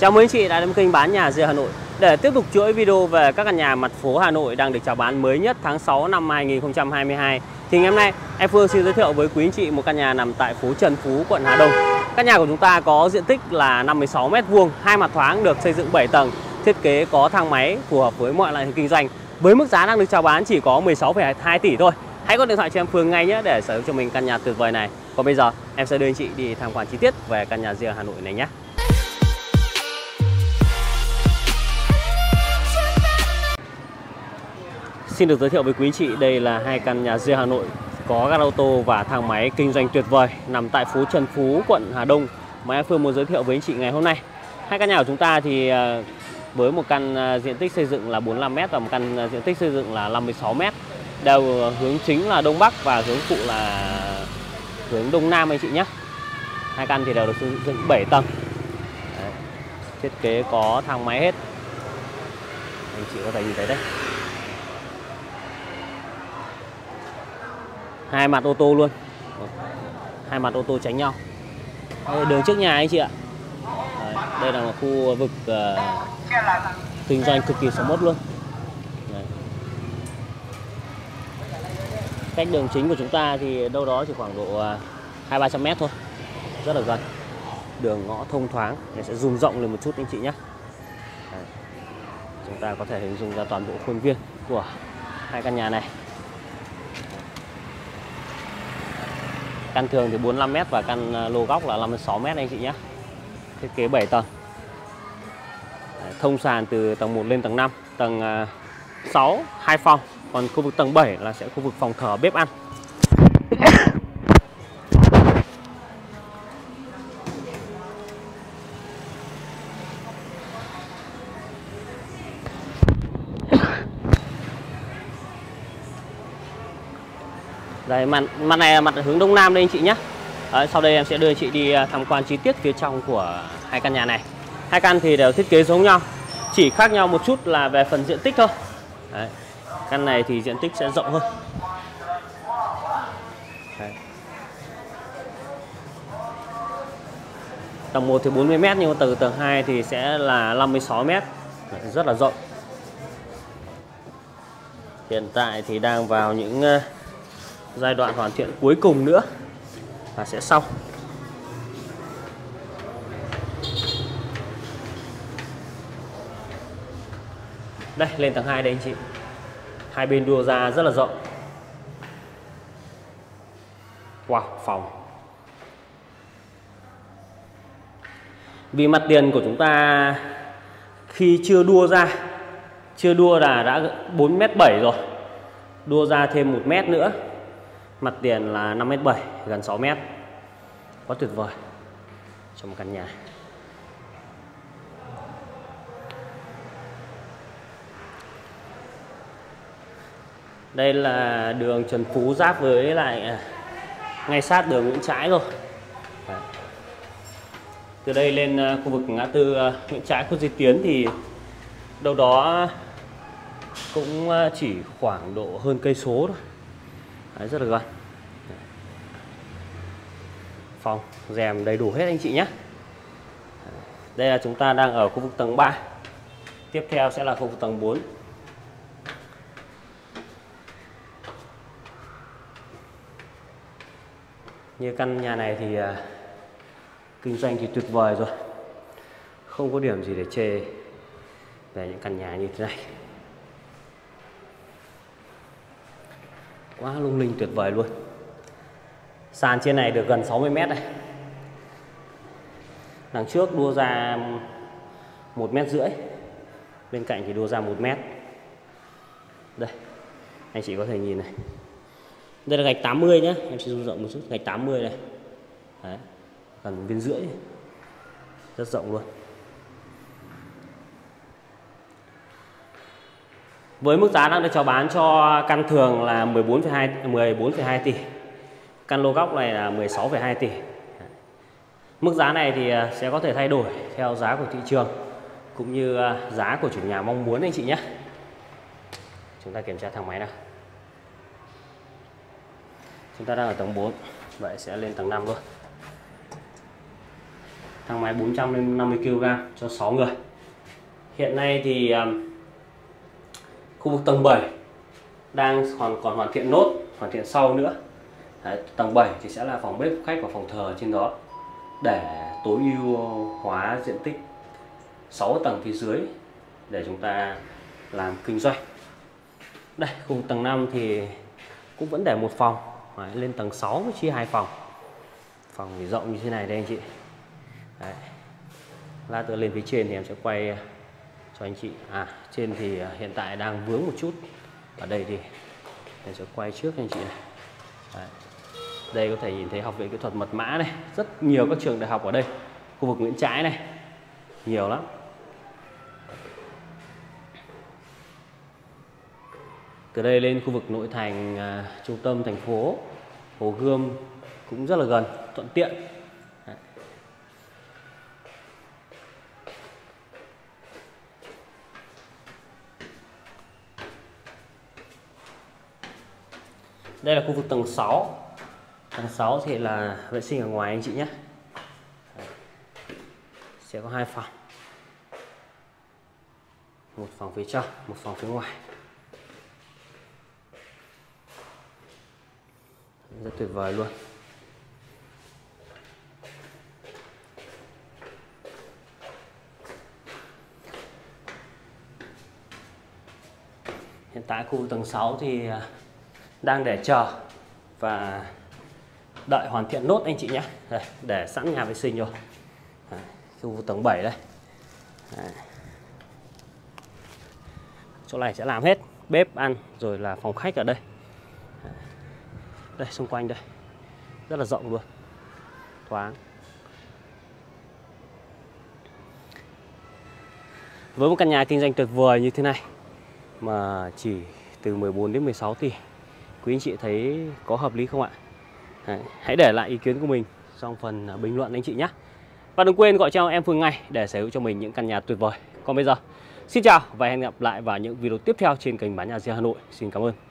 Chào mừng anh chị đã đến kênh bán nhà dưới Hà Nội. Để tiếp tục chuỗi video về các căn nhà mặt phố Hà Nội đang được chào bán mới nhất tháng 6 năm 2022 thì ngày hôm nay em Phương xin giới thiệu với quý anh chị một căn nhà nằm tại phố Trần Phú, quận Hà Đông. Căn nhà của chúng ta có diện tích là 56 m², hai mặt thoáng, được xây dựng 7 tầng, thiết kế có thang máy, phù hợp với mọi loại hình kinh doanh. Với mức giá đang được chào bán chỉ có 16,2 tỷ thôi. Hãy gọi điện thoại cho em Phương ngay nhé để sở hữu cho mình căn nhà tuyệt vời này. Còn bây giờ em sẽ đưa anh chị đi tham quan chi tiết về căn nhà riêng Hà Nội này nhé. Xin được giới thiệu với quý anh chị, đây là hai căn nhà riêng Hà Nội có các ô tô và thang máy kinh doanh tuyệt vời nằm tại phố Trần Phú, quận Hà Đông mà em Phương muốn giới thiệu với anh chị ngày hôm nay. Hai căn nhà của chúng ta thì với một căn diện tích xây dựng là 45 m và một căn diện tích xây dựng là 56 m, đều hướng chính là đông bắc và hướng phụ là hướng đông nam anh chị nhé. Hai căn thì đều được xây dựng 7 tầng. Đấy. Thiết kế có thang máy hết. Anh chị có thể nhìn thấy đấy. Hai mặt ô tô luôn. Hai mặt ô tô tránh nhau. Đường trước nhà anh chị ạ. Đấy. Đây là một khu vực kinh doanh cực kỳ sầm uất luôn. Đấy. Cách đường chính của chúng ta thì đâu đó chỉ khoảng độ 200-300 m thôi, rất là gần. Đường ngõ thông thoáng. Mình sẽ zoom rộng lên một chút anh chị nhé. Đấy. Chúng ta có thể hình dung ra toàn bộ khuôn viên của hai căn nhà này. Căn thường thì 45 m và căn lô góc là 56 m anh chị nhé. Thiết kế 7 tầng. Thông sàn từ tầng 1 lên tầng 5, tầng 6 2 phòng, còn khu vực tầng 7 là sẽ khu vực phòng thờ, bếp ăn. Đây, mặt này là mặt hướng đông nam đây anh chị nhé. Đấy, sau đây em sẽ đưa chị đi tham quan chi tiết phía trong của hai căn nhà này. Hai căn thì đều thiết kế giống nhau, chỉ khác nhau một chút là về phần diện tích thôi. Đấy, căn này thì diện tích sẽ rộng hơn. Đấy. Tầng 1 thì 40 m nhưng từ tầng 2 thì sẽ là 56 m. Đấy, rất là rộng. Hiện tại thì đang vào những giai đoạn hoàn thiện cuối cùng nữa và sẽ xong. Đây, lên tầng 2 đây anh chị. Hai bên đua ra rất là rộng. Wow, phòng. Vì mặt tiền của chúng ta khi chưa đua ra, chưa đua là đã 4,7 m rồi. Đua ra thêm 1 m nữa. Mặt tiền là 5,7 m, gần 6 m. Quá tuyệt vời trong căn nhà. Đây là đường Trần Phú giáp với lại ngay sát đường Nguyễn Trãi rồi. Từ đây lên khu vực ngã tư Nguyễn Trãi, Khuất Duy Tiến thì đâu đó cũng chỉ khoảng độ hơn cây số thôi. Đấy, rất là gần. Phòng, rèm đầy đủ hết anh chị nhé. Đây là chúng ta đang ở khu vực tầng 3. Tiếp theo sẽ là khu vực tầng 4. Như căn nhà này thì kinh doanh thì tuyệt vời rồi. Không có điểm gì để chê về những căn nhà như thế này. Quá lung linh tuyệt vời luôn. Sàn trên này được gần 60 m này. Đằng trước đua ra 1,5 m. Bên cạnh thì đua ra 1 m. Đây, anh chị có thể nhìn này. Đây là gạch 80 nhé. Em sẽ rộng một chút. Gạch 80 này. Đấy, gần 1,5 m. Rất rộng luôn. Với mức giá đang được chào bán cho căn thường là 14,2 tỷ. Căn lô góc này là 16,2 tỷ. Mức giá này thì sẽ có thể thay đổi theo giá của thị trường cũng như giá của chủ nhà mong muốn anh chị nhé. Chúng ta kiểm tra thang máy nào. Chúng ta đang ở tầng 4, vậy sẽ lên tầng 5 luôn. thang máy 400 lên 50 kg cho 6 người. Hiện nay thì khu vực tầng 7 đang còn hoàn thiện nốt, hoàn thiện sau nữa. Đấy, tầng 7 thì sẽ là phòng bếp khách và phòng thờ trên đó, để tối ưu hóa diện tích 6 tầng phía dưới để chúng ta làm kinh doanh. Đây, khu vực tầng 5 thì cũng vẫn để một phòng. Đấy, lên tầng 6 mới chia hai phòng. Phòng thì rộng như thế này đây anh chị. Đấy. Lát nữa lên phía trên thì em sẽ quay cho anh chị. Trên thì hiện tại đang vướng một chút. Ở đây thì em sẽ quay trước anh chị này. Đấy. Đây có thể nhìn thấy Học viện Kỹ thuật Mật Mã này, rất nhiều các trường đại học ở đây, khu vực Nguyễn Trãi này, nhiều lắm. Từ đây lên khu vực nội thành, trung tâm thành phố, Hồ Gươm cũng rất là gần, thuận tiện. Đấy. Đây là khu vực tầng 6. Tầng 6 thì là vệ sinh ở ngoài anh chị nhé. Đấy. Sẽ có hai phòng, một phòng phía trong, một phòng phía ngoài. Rất tuyệt vời luôn. Hiện tại khu tầng 6 thì đang để chờ và đợi hoàn thiện nốt anh chị nhé. Đây, để sẵn nhà vệ sinh rồi. Đấy, khu tầng 7 đây. Đấy. Chỗ này sẽ làm hết bếp ăn rồi là phòng khách ở đây. Đây, xung quanh đây rất là rộng luôn, thoáng. Với một căn nhà kinh doanh tuyệt vời như thế này mà chỉ từ 14 đến 16 tỷ, quý anh chị thấy có hợp lý không ạ? Đấy, hãy để lại ý kiến của mình trong phần bình luận anh chị nhé. Và đừng quên gọi cho em Phương ngay để sở hữu cho mình những căn nhà tuyệt vời. Còn bây giờ, xin chào và hẹn gặp lại vào những video tiếp theo trên kênh Bán Nhà Riêng Hà Nội. Xin cảm ơn.